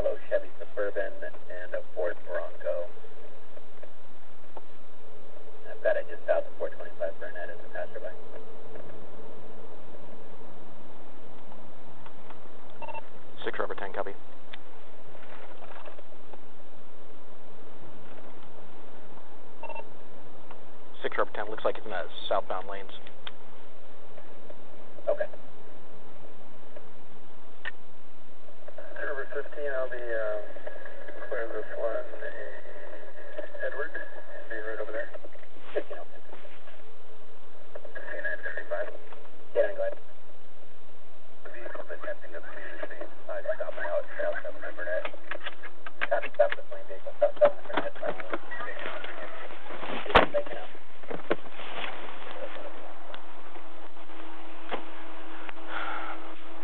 yellow Chevy Suburban, and a Ford Bronco. I've got it just south of 425 Burnett as a passerby. Six rubber 10, copy. Six rubber 10, looks like it's in the southbound lanes. Okay. Number 15, I'll be clear of this one. Edward, be right over there. 5935. Yeah, go ahead. The vehicle's attempting to flee the scene. I stop now at south number net. Copy, stop the plane vehicle. South number net.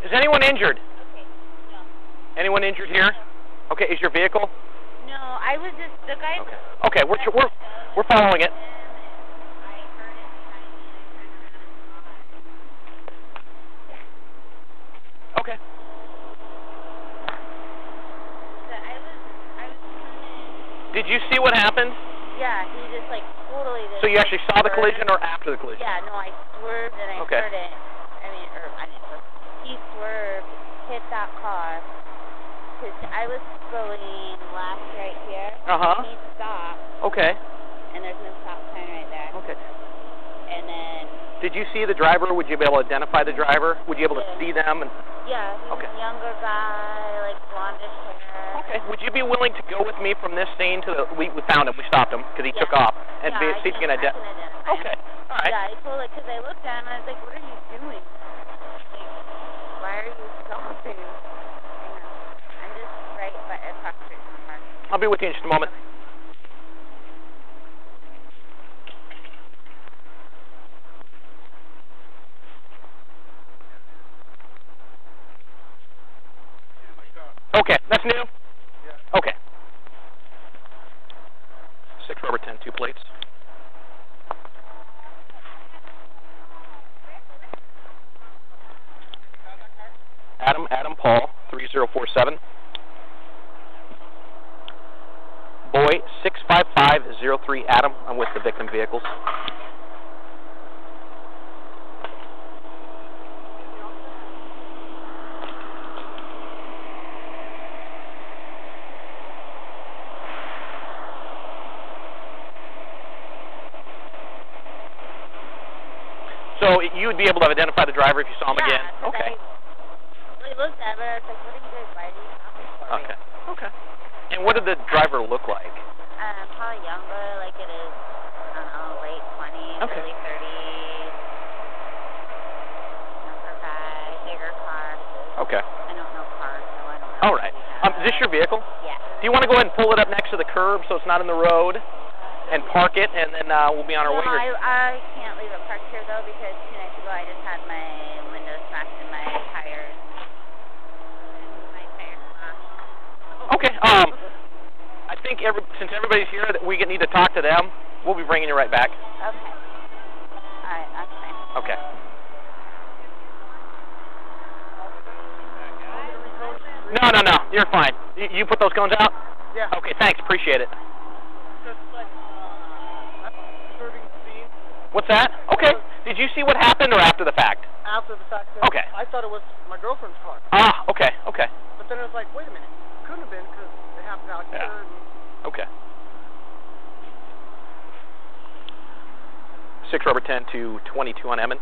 Is anyone injured? Anyone injured here? Okay, is your vehicle? No, I was just the guy. Okay, we're following it. Okay. Did you see what happened? Yeah, he just like totally did. So you actually saw the collision or after the collision? Yeah, no, I swerved and I heard it. I mean, he swerved, hit that car. Because I was going last right here. Uh-huh. He stopped. Okay. And there's no stop sign right there. Okay. And then... Did you see the driver? Would you be able to identify the driver? Would you be able to see them? And yeah, he was a younger guy, like blondish hair. Okay. Would you be willing to go with me from this scene to the... We found him. We stopped him because he took off. And yeah, see if you can identify him. Okay. All right. Yeah, I told it because I looked at him and I was like, what are you doing? Like, why are you stopping? I'll be with you in just a moment. Okay, that's new? Yeah. Okay. 6 rubber 10, 2 plates. Adam Paul, 3047. Boy 65503 Adam, I'm with the victim vehicles. So you would be able to identify the driver if you saw him again? Okay. I looked at him and I was like, what are you guys fighting? Okay. Okay. And what did the driver look like? Probably younger, like it is, I don't know, late 20s, early 30s. Younger guy, bigger car. Okay. I don't know cars, so I don't know. All right. Is this your vehicle? Yeah. Do you want to go ahead and pull it up next to the curb so it's not in the road and park it, and then we'll be on our way? No, I can't leave it parked here, though, because 2 nights ago I just had my window smashed in my tires. Okay, I think since everybody's here, that we need to talk to them. We'll be bringing you right back. Okay. All right, that's fine. Okay. No, you're fine. You put those cones out? Yeah. Okay, thanks, appreciate it. What's that? Okay. Did you see what happened or after the fact? After the fact. Okay. I thought it was my girlfriend's car. Ah, okay, okay. But then it was like, wait a minute. Couldn't have been because it happened out here. Yeah. Okay. 6 rubber 10 to 22 on Emmon.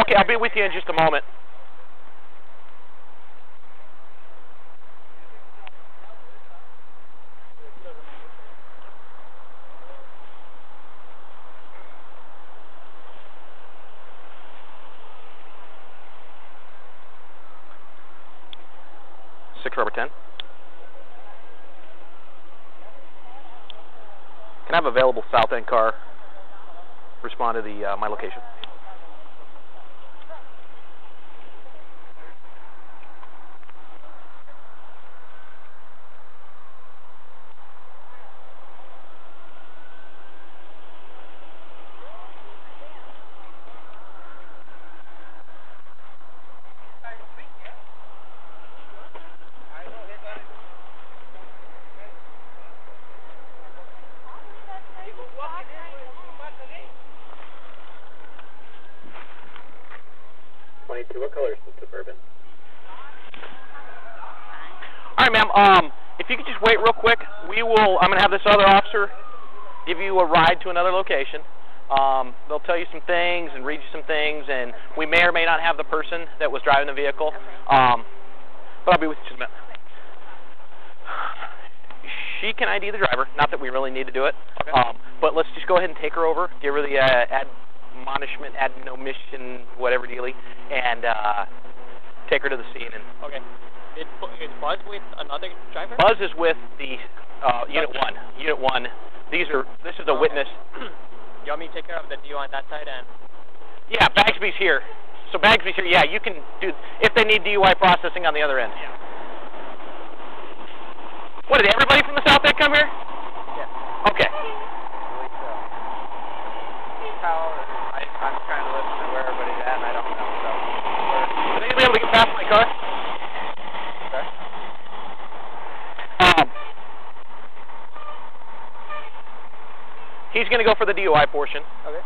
Okay, I'll be with you in just a moment. Six rubber 10. And I have available South End car. Respond to the my location. What color is the Suburban? All right, ma'am. If you could just wait real quick, we will. I'm gonna have this other officer give you a ride to another location. They'll tell you some things and read you some things, and we may or may not have the person that was driving the vehicle. But I'll be with you just a minute. She can ID the driver. Not that we really need to do it. Okay. But let's just go ahead and take her over. Give her the admonishment, admonition, whatever dealy, and take her to the scene. And okay. Is Buzz with another driver? Buzz is with the unit one. Unit one. This is a witness. You want me to take care of the DO on that side and? Yeah, Bagsby's here. So Bagsby's here. Yeah, you can do if they need DUI processing on the other end. Yeah. What did everybody from the South End come here? Yeah. Okay. I'm trying to listen to where everybody's at, and I don't know. So, would anybody be able to get past my car? Okay. He's going to go for the DUI portion. Okay.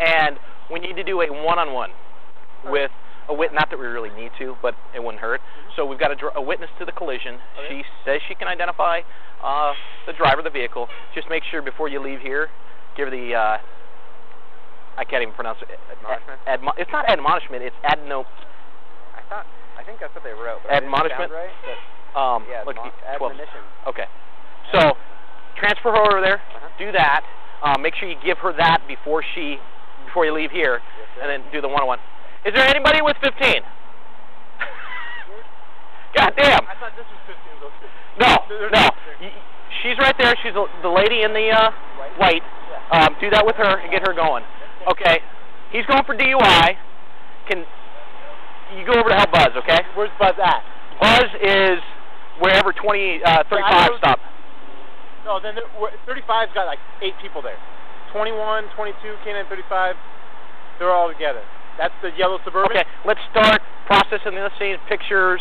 And we need to do a one-on-one with a witness. Not that we really need to, but it wouldn't hurt. So we've got a witness to the collision. Okay. She says she can identify the driver of the vehicle. Just make sure before you leave here, give her the, I can't even pronounce it. Admonishment? It's not admonishment, it's I think that's what they wrote. But admonishment? Right, but yeah, admonition. Okay. So, transfer her over there, do that. Make sure you give her that before you leave here, yes, and then do the one-on-one. Is there anybody with 15? God damn! I thought this was 15. No. She's right there. She's the lady in the white. Do that with her and get her going. Okay. He's going for DUI. Can you go over to help Buzz? Okay. Where's Buzz at? Buzz is wherever 35 stop. No, then 35's got like 8 people there. 21, 22, K9, 35. They're all together. That's the yellow Suburban. Okay. Let's start processing the scenes, pictures,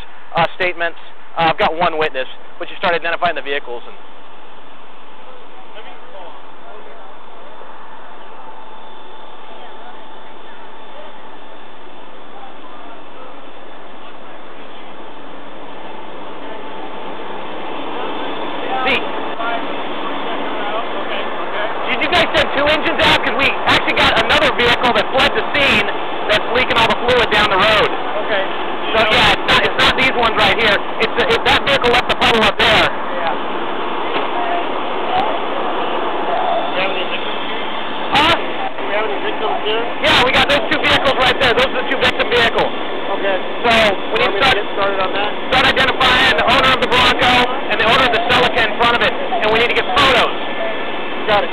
statements. I've got one witness, but you start identifying the vehicles. And see, did you guys send 2 engines out? Because we actually got another vehicle that fled the scene that's leaking all the fluid down the road. Okay. So yeah, it's not these ones right here. If that vehicle left the puddle up there. Yeah. Do we have any victims here? Yeah, we got those 2 vehicles right there. Those are the 2 victim vehicles. Okay. So we need to get started on that. Start identifying the owner of the Bronco and the owner of the Celica in front of it, and we need to get photos. Got it.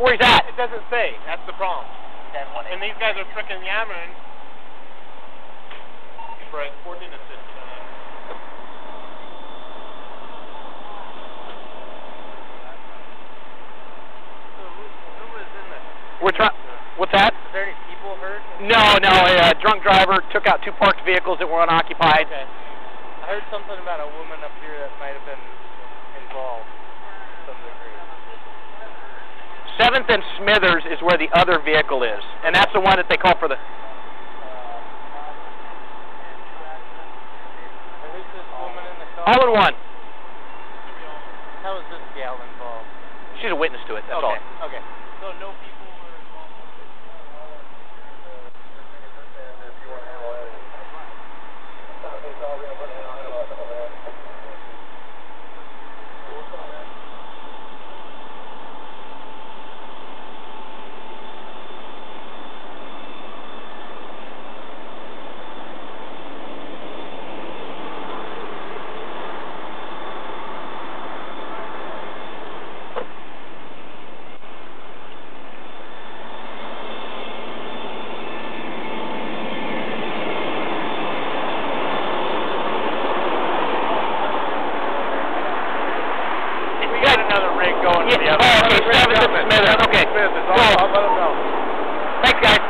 Where's that? It doesn't say. That's the problem. And these guys are frickin' yammering. Right, 14 to 16. We're trying. What's that? Is there any people hurt? No. A drunk driver took out 2 parked vehicles that were unoccupied. Okay. I heard something about a woman up here that might have been involved. 7th and Smithers is where the other vehicle is, and that's the one that they call for the... Who's this woman in the car? All in one. How is this gal involved? She's a witness to it, that's all. Okay. So no people were involved? got another rig going to the other. Oh, okay, Smith. Okay. I'll let him know. Thanks, guys.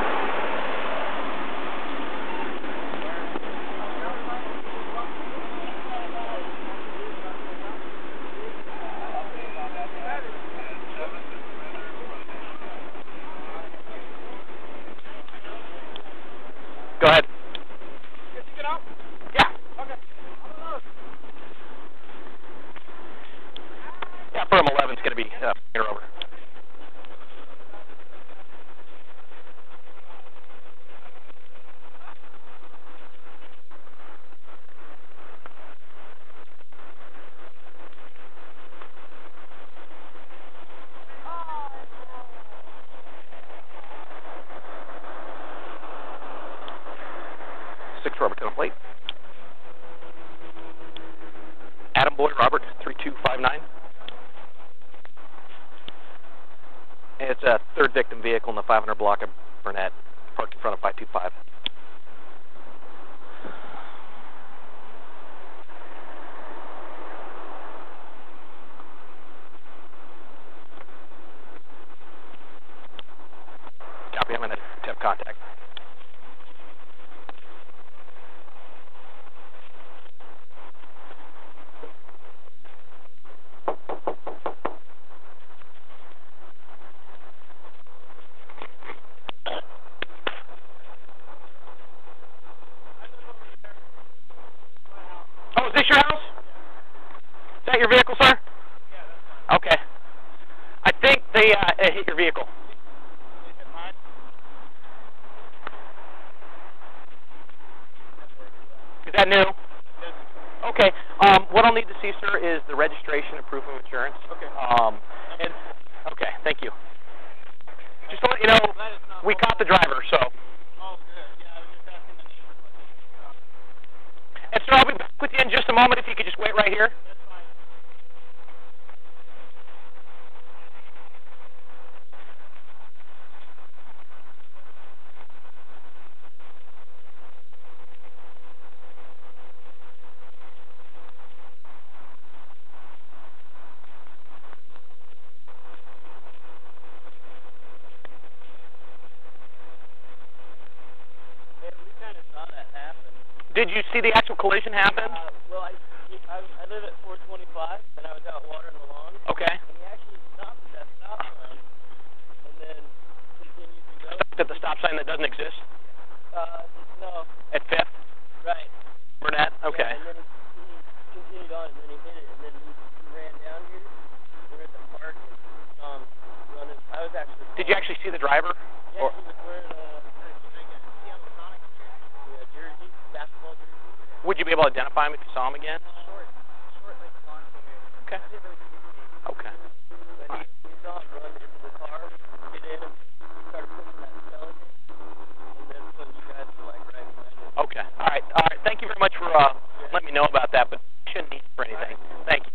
Go ahead. Can you get out? Yeah. Okay. Yeah, firm 11 is going to be here over. Robertson plate. Adam Boyd Robert 3259. It's a third victim vehicle in the 500 block of Burnett, parked in front of 525. Copy. I'm going to attempt contact. Your vehicle, sir? Yeah, okay. I think they hit your vehicle. Is that new? Yes. Okay. What I'll need to see, sir, is the registration and proof of insurance. Okay. Okay. Thank you. Just to let you know, we caught the driver, so. Oh, good. Yeah, I was just asking the neighbor. And sir, I'll be back with you in just a moment. If you could just wait right here. Did you see the actual collision happen? Well, I live at 425, and I was out watering the lawn. Okay. And he actually stopped at that stop sign, and then continued to go. Stopped at the stop sign that doesn't exist? No. At 5th? Right. Burnett? Okay. Yeah, and then he continued on, and then he hit it, and then he ran down here. We were at the park, and running. I was actually... Did you actually see the driver? Yeah, or? He was wearing Would you be able to identify him if you saw him again? Short like long hair. Okay. Okay. All right. He saw him run into the car, get in, and started pushing that skeleton, and then when you guys were like right behind him. Okay. All right. All right. Thank you very much for letting me know about that, but I shouldn't need for anything. Right. Thank you.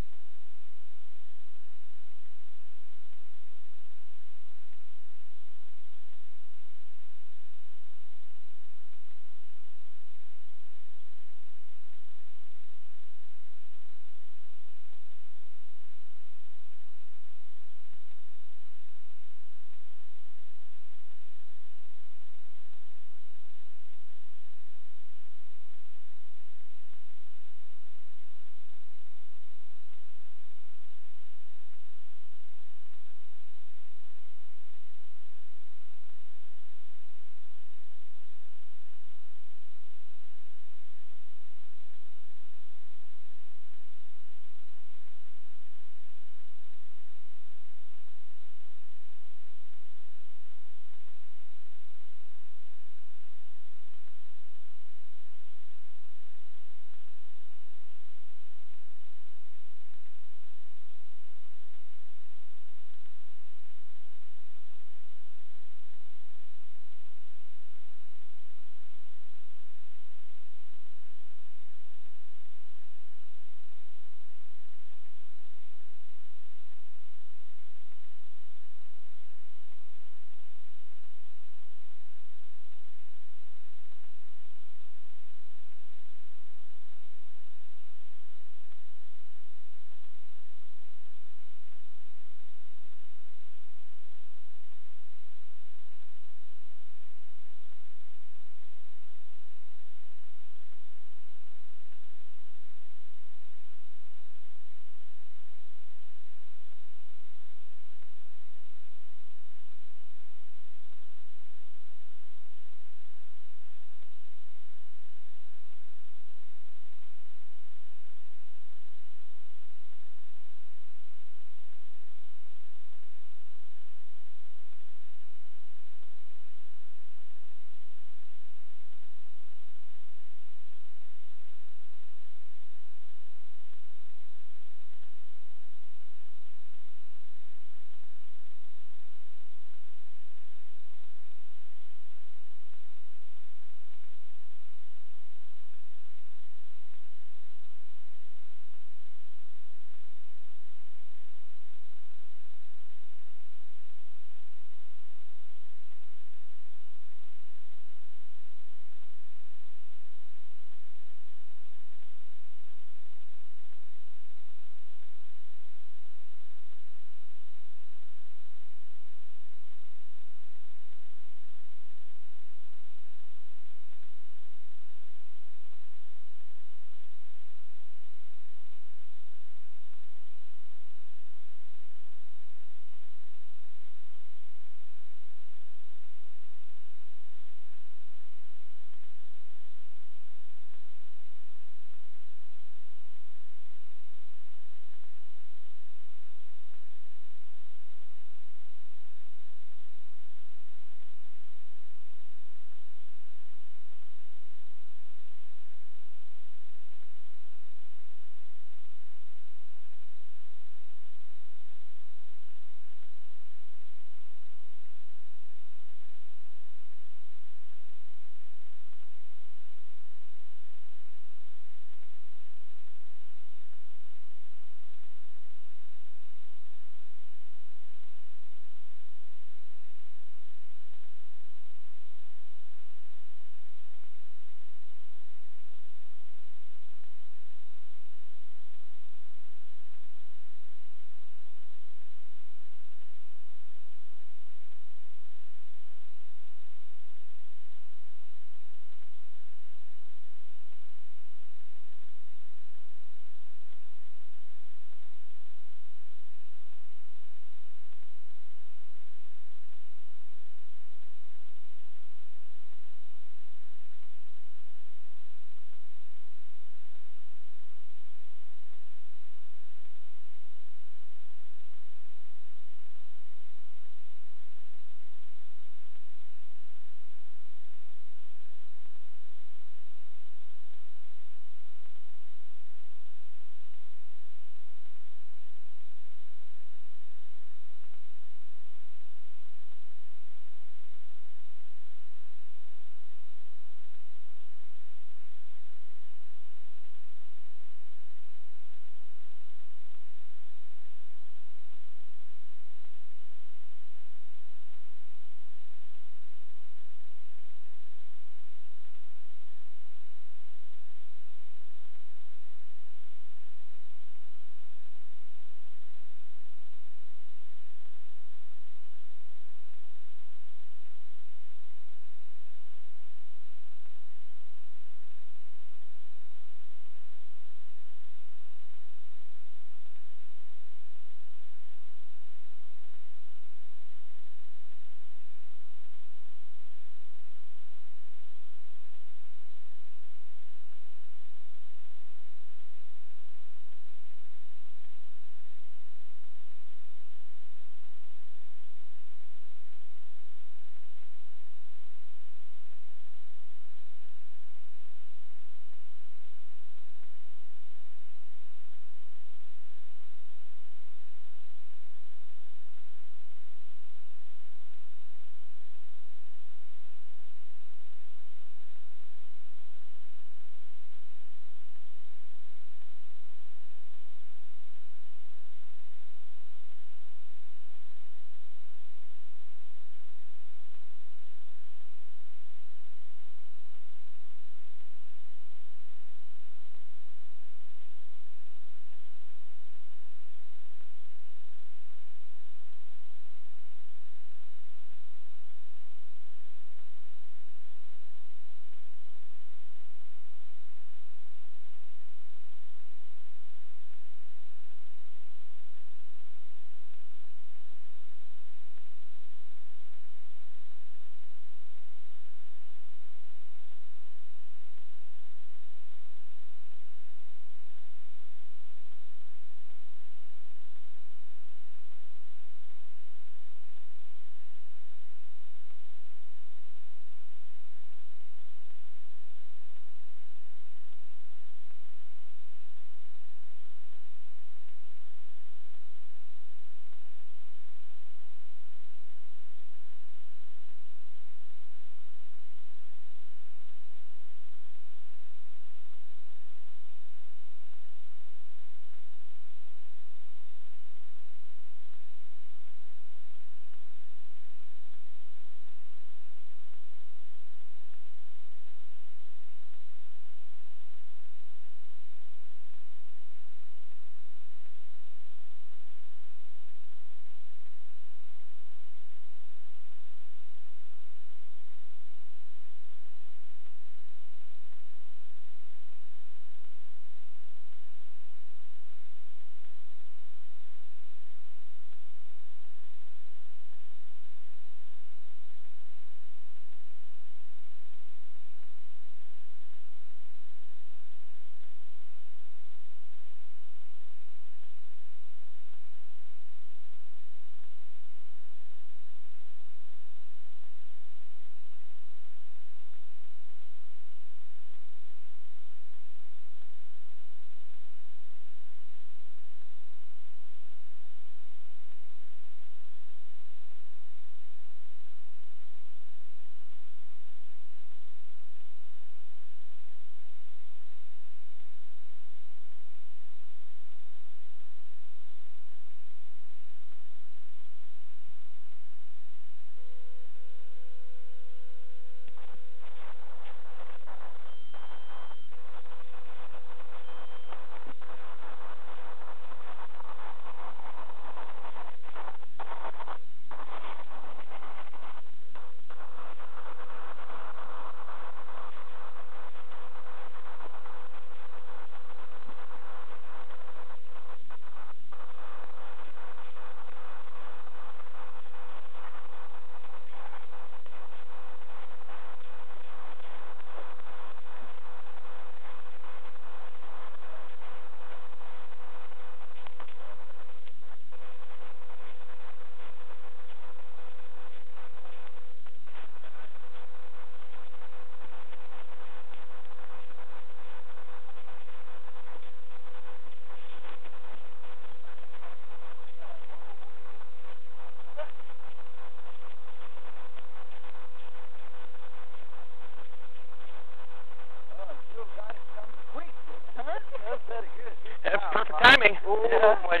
morning. Oh my God.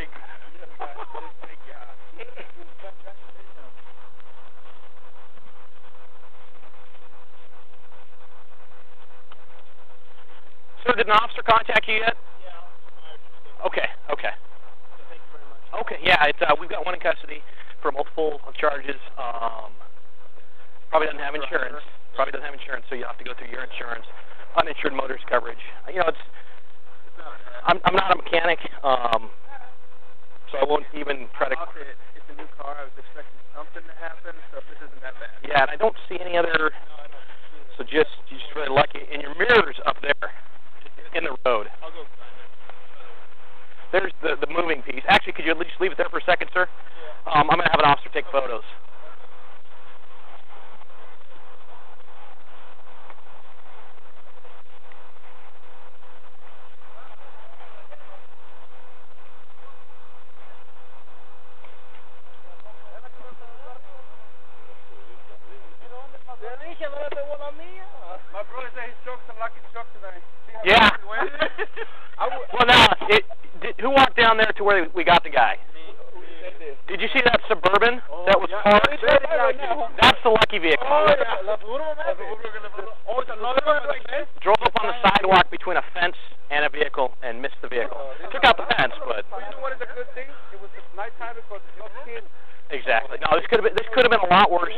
Sir, did an officer contact you yet? Yeah. Okay. Okay. Thank you very much. Okay. Yeah. It's we've got one in custody for multiple charges. Probably doesn't have insurance. Probably doesn't have insurance, so you'll have to go through your insurance. Uninsured motorist coverage. You know, it's not I'm not a mechanic, so I won't even try to. It's a new car. I was expecting something to happen, so this isn't that bad. Yeah, and I don't see any other. So you're just really lucky. And your mirror's up there in the road. I'll go find it. There's the moving piece. Actually, could you at least leave it there for a second, sir? Yeah. I'm gonna have an officer take photos. Yeah. Well, now, who walked down there to where we got the guy? Did you see that Suburban that was parked? That's the lucky vehicle. Drove up on the sidewalk between a fence and a vehicle and missed the vehicle. Took out the fence, but. Exactly. No, this could have been a lot worse.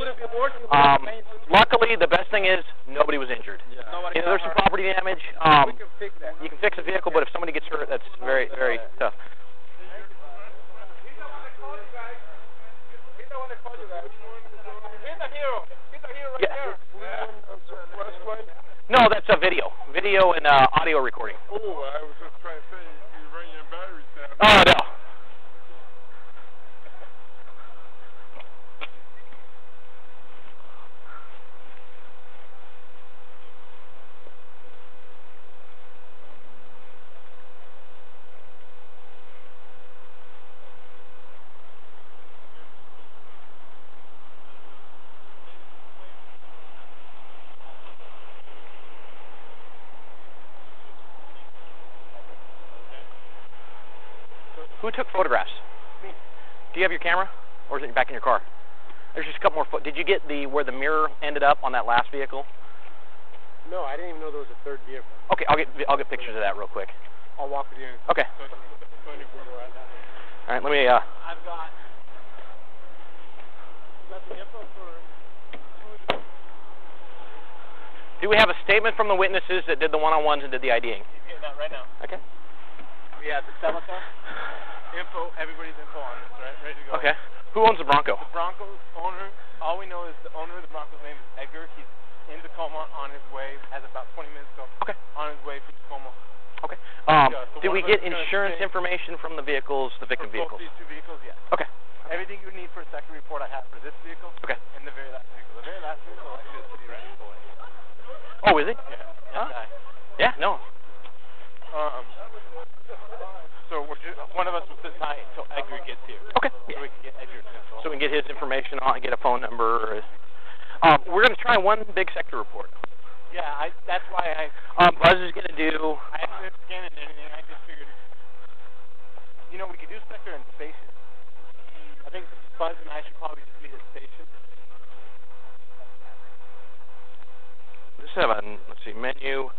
Luckily, the best thing is nobody was injured. Yeah. You know, there's some property damage. You can fix a vehicle, but if somebody gets hurt, that's very, very tough. Yeah. No, that's a video. Video and audio recording. Oh, I was just trying to say, you bring your batteries down. Oh, no. Who took photographs? Me. Do you have your camera, or is it back in your car? There's just a couple more. Did you get where the mirror ended up on that last vehicle? No, I didn't even know there was a third vehicle. Okay, I'll get pictures of that real quick. I'll walk with you. Okay. All right, let me. I've got. Do we have a statement from the witnesses that did the one-on-ones and did the IDing? He's getting that right now. Okay. We have the telephone. Info, everybody's info on this, right? Ready to go. Okay. Who owns the Bronco? The Bronco's owner, all we know is the owner of the Bronco's name is Edgar. He's in Tacoma on his way, as about 20 minutes ago. Okay. On his way from Tacoma. Okay. So did we get insurance information from the vehicles, the victim vehicles? Both these two vehicles, yes. Okay. Everything you need for a second report I have for this vehicle. Okay. And the very last vehicle. The very last vehicle is the city right away. Oh, is it? Yeah. Huh? Yeah, no. So one of us will sit tight until Edgar gets here. Okay. So we can get Edgar's info. So we can get his information on and get a phone number. We're going to try one big sector report. Yeah, that's why I... Buzz is going to do... I haven't scanned anything. I just figured... You know, we could do sector and station. I think Buzz and I should probably just meet at station. Just have a... Let's see, menu...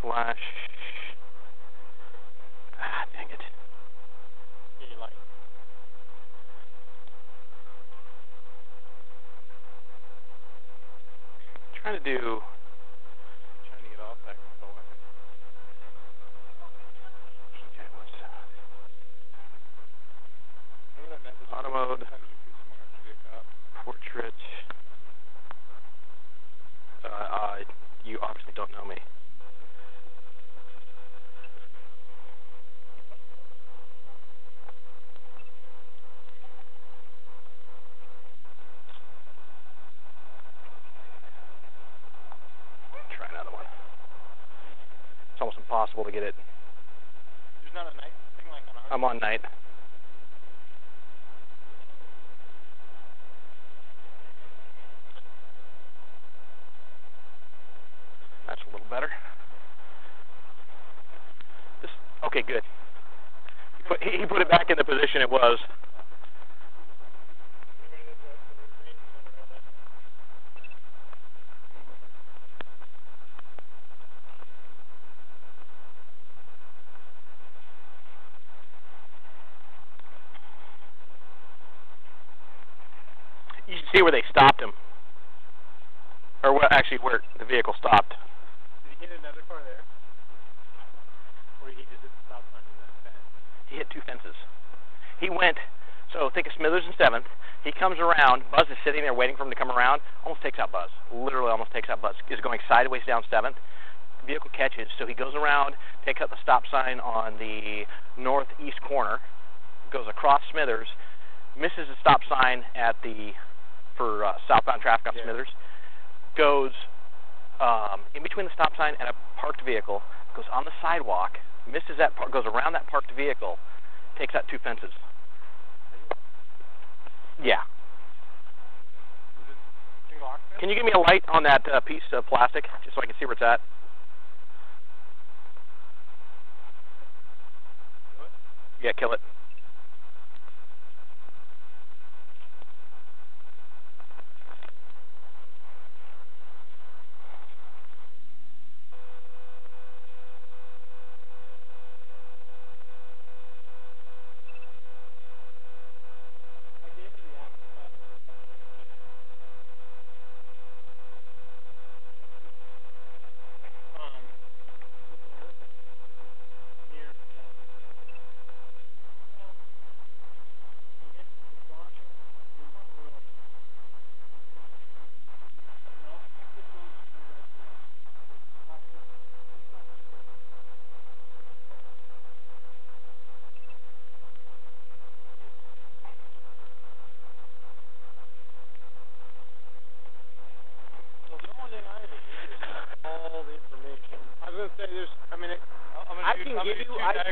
Flash. Ah, dang it. Get your light. I'm trying to do. I'm trying to get all that control with it. Okay, what's that? Auto mode. Portrait. You obviously don't know me. Try another one. It's almost impossible to get it. There's not a night thing like that, huh? I'm on night. That's a little better. Just, okay, good. He put it back in the position it was. You should see where they stopped him. Or what, actually, where the vehicle stopped. Did he hit another car there? Or he just didn't stop under that fence? He hit two fences. He went, so think of Smithers and 7th. He comes around. Buzz is sitting there waiting for him to come around. Almost takes out Buzz. Literally almost takes out Buzz. He's going sideways down 7th. The vehicle catches, so he goes around, takes out the stop sign on the northeast corner, goes across Smithers, misses the stop sign at the southbound traffic on Smithers. Goes in between the stop sign and a parked vehicle, goes on the sidewalk, misses that, goes around that parked vehicle, takes out two fences. Yeah. Can you give me a light on that piece of plastic, just so I can see where it's at? Yeah, kill it.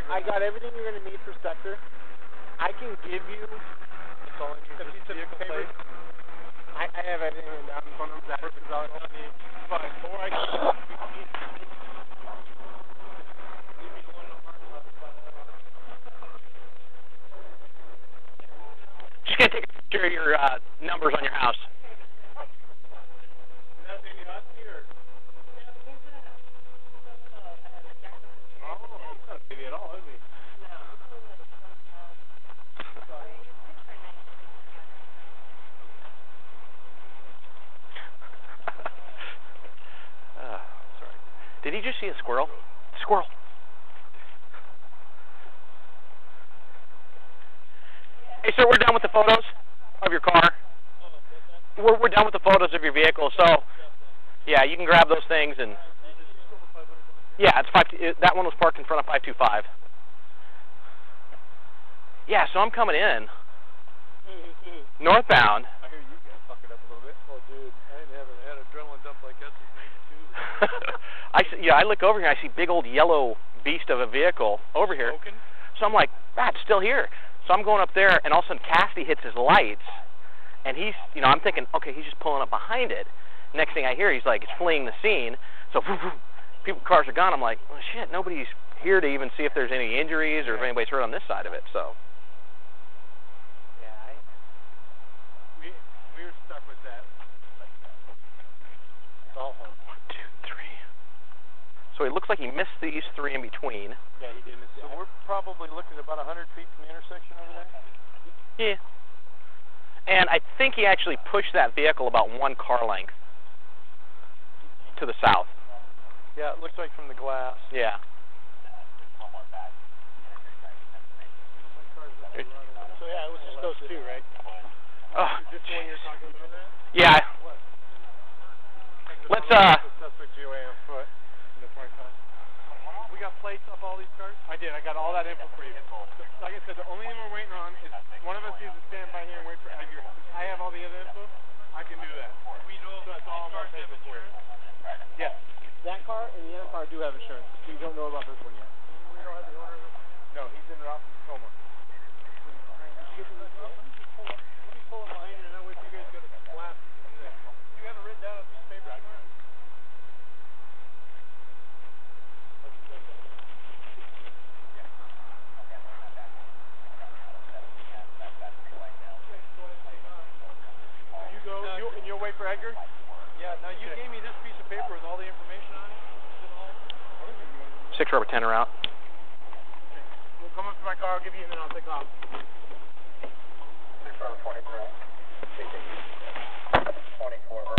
I got everything you're going to need for sector. I can give you the piece of paper. I have everything in the phone number that works out. Or I can give you one just going to take a picture of your numbers on your house. Did he just see a squirrel? Squirrel. Hey, sir, we're done with the photos of your car. We're done with the photos of your vehicle, so yeah, you can grab those things and yeah, it's that one was parked in front of 525. Yeah, so I'm coming in northbound. I hear you guys fuck it up a little bit. Oh, dude, I haven't had an adrenaline dump like that since '92. I look over here and I see big old yellow beast of a vehicle over here. So I'm like, that's still here. So I'm going up there, and all of a sudden Cassidy hits his lights, and he's, you know, I'm thinking, okay, he's just pulling up behind it. Next thing I hear, he's like, it's fleeing the scene. So people, cars are gone. I'm like, well, shit, nobody's here to even see if there's any injuries or if anybody's hurt on this side of it. So. So it looks like he missed these three in between. Yeah, he did miss that. So we're probably looking at about 100 feet from the intersection over there? Yeah. And I think he actually pushed that vehicle about one car length to the south. Yeah, it looks like from the glass. Yeah. So yeah, it was just those two, right? Oh, is this the one you're talking about there? Yeah. Let's, we got plates off all these cars? I did. I got all that info for you. Like I said, the only thing we're waiting on is one of us needs to stand by here and wait for Edgar. I have all the other info. I can do that. We know that's all of our info for you. Yes. That car and the other car do have insurance. We don't know about this one yet. We don't have the owner of it? No, he's in the office of Toma. Let me pull him behind you and I'll wait for you guys to go to the last. You haven't written down a piece of paper. Edgar? Yeah, now you gave me this piece of paper with all the information on it. 6 rubber 10 are out. Okay. We'll come up to my car, I'll give you, and then I'll take off. 6 rubber 24. 24.